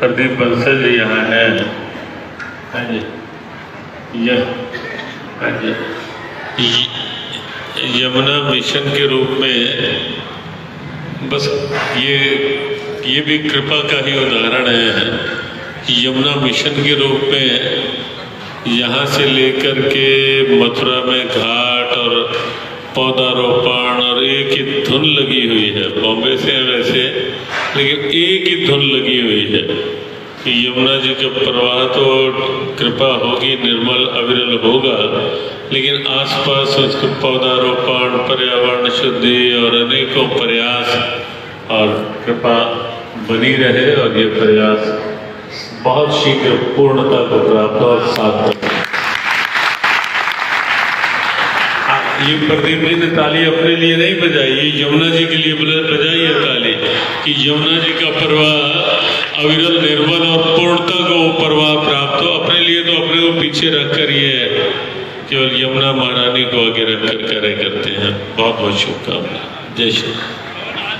प्रदीप बंसल जी यहाँ है। हाँ जी, हाँ जी, यमुना मिशन के रूप में बस ये भी कृपा का ही उदाहरण है। यमुना मिशन के रूप में यहाँ से लेकर के मथुरा में घाट और पौधारोपण और एक ही धुन लगी हुई है। बॉम्बे से वैसे, लेकिन एक ही धुन लगी हुई है कि यमुना जी का प्रवाह तो कृपा होगी, निर्मल अविरल होगा, लेकिन आसपास उसको पौधारोपण, पर्यावरण शुद्धि और अनेकों प्रयास और कृपा बनी रहे और ये प्रयास बहुत शीघ्र पूर्णता को प्राप्त और सार्थक। ये प्रदीप जी ने ताली अपने लिए नहीं बजाई, ये यमुना जी के लिए बजाई है ताली कि यमुना जी का प्रवाह अविरल, निर्मल और पूर्णता को प्रवाह प्राप्त हो। अपने लिए तो अपने को पीछे रखकर ये केवल यमुना महारानी को आगे रखकर कार्य करते हैं। बहुत बहुत शुभकामनाएं। जय श्री